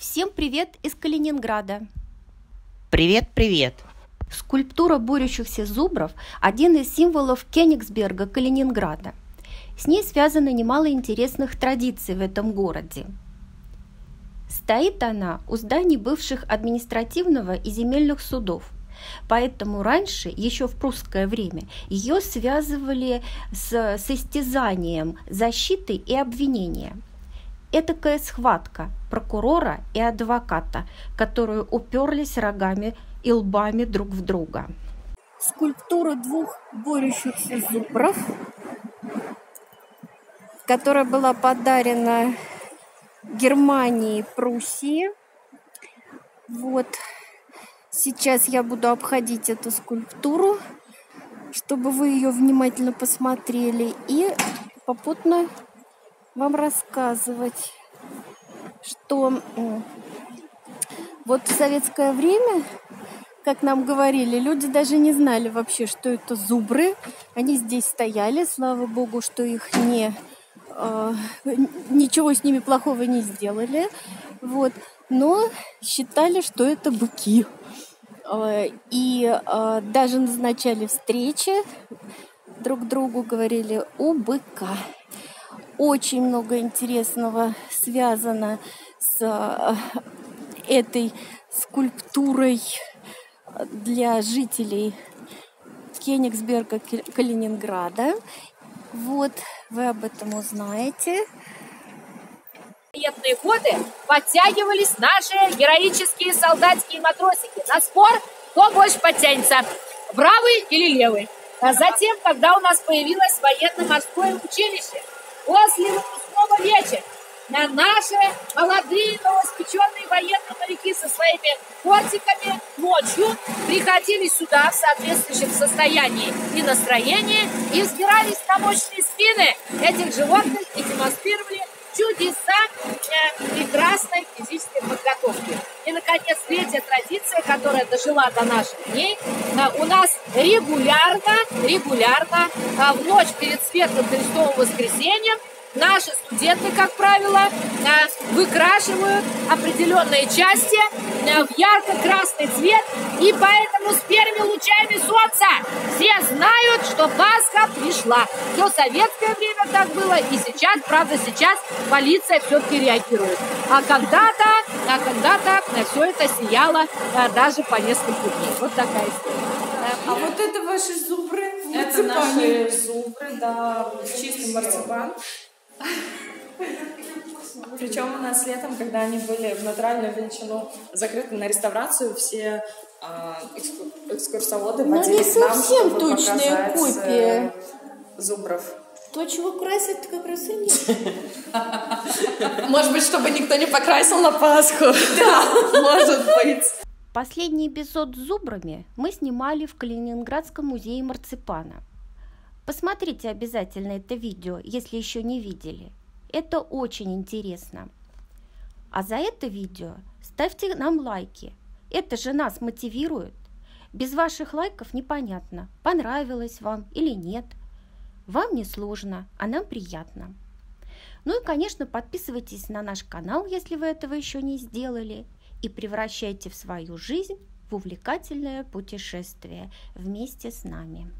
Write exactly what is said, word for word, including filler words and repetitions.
Всем привет из Калининграда. Привет, привет. Скульптура борющихся зубров – один из символов Кёнигсберга, Калининграда. С ней связано немало интересных традиций в этом городе. Стоит она у зданий бывших административного и земельных судов, поэтому раньше, еще в прусское время, ее связывали с состязанием защиты и обвинения. Этакая схватка прокурора и адвоката, которые уперлись рогами и лбами друг в друга. Скульптура двух борющихся зубров, которая была подарена Германии, Пруссии. Вот. Сейчас я буду обходить эту скульптуру, чтобы вы ее внимательно посмотрели и попутно вам рассказывать, что вот в советское время, как нам говорили, люди даже не знали вообще, что это зубры. Они здесь стояли, слава богу, что их не э, ничего с ними плохого не сделали. Вот. Но считали, что это быки. Э, и э, даже назначали встречи друг другу, говорили «у быка». Очень много интересного связано с этой скульптурой для жителей Кёнигсберга, Калининграда. Вот, вы об этом узнаете. В военные годы подтягивались наши героические солдатские матросики. На спор, кто больше подтянется, правый или левый. А затем, когда у нас появилось военно-морское училище, после выпускного вечера на наши молодые новоиспеченные военные моряки со своими кортиками ночью приходили сюда в соответствующем состоянии и настроении и взбирались на мощные спины этих животных и демонстрировали чудеса прекрасной физической подготовки. И, наконец, третья традиция, которая дожила до наших дней, у нас регулярно, регулярно в ночь перед Светлым Христовым воскресеньем наши студенты, как правило, выкрашивают определенные части в ярко-красный цвет, и поэтому с первыми лучами солнца все знают, что Пасха пришла. Все советское время так было, и сейчас, правда, сейчас полиция все-таки реагирует. А когда-то, а когда-то все это сияло даже по несколько дней. Вот такая история. А вот это ваши зубры в Мерцепани? Это наши зубры, да, чистый марципан. Причем у нас летом, когда они были в натуральную величину закрыты на реставрацию, все э, экскурсоводы водились нам, чтобы показать копия зубров. То, чего красят, как раз и нет. Может быть, чтобы никто не покрасил на Пасху. Да, может быть. Последний эпизод с зубрами мы снимали в Калининградском музее марципана. Посмотрите обязательно это видео, если еще не видели. Это очень интересно. А за это видео ставьте нам лайки. Это же нас мотивирует. Без ваших лайков непонятно, понравилось вам или нет. Вам не сложно, а нам приятно. Ну и, конечно, подписывайтесь на наш канал, если вы этого еще не сделали, и превращайте в свою жизнь в увлекательное путешествие вместе с нами.